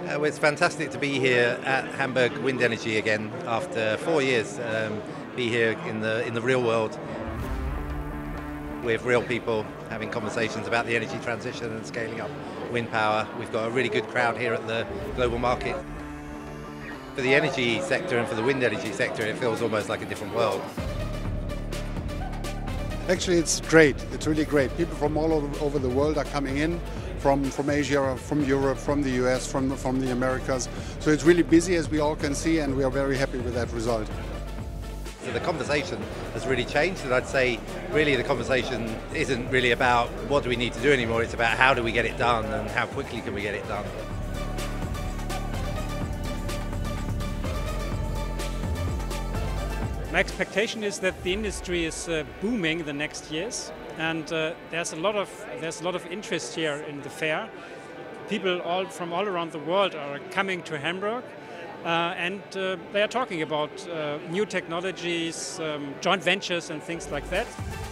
Well, it's fantastic to be here at Hamburg Wind Energy again after 4 years. Be here in the real world with real people, having conversations about the energy transition and scaling up wind power. We've got a really good crowd here at the global market. For the energy sector and for the wind energy sector, it feels almost like a different world. Actually, it's great. It's really great. People from all over the world are coming in. From Asia, from Europe, from the US, from the Americas. So it's really busy, as we all can see, and we are very happy with that result. So the conversation has really changed, and I'd say really the conversation isn't really about what do we need to do anymore, it's about how do we get it done and how quickly can we get it done. My expectation is that the industry is booming the next years. And there's a lot of interest here in the fair. People from all around the world are coming to Hamburg, and they are talking about new technologies, joint ventures, and things like that.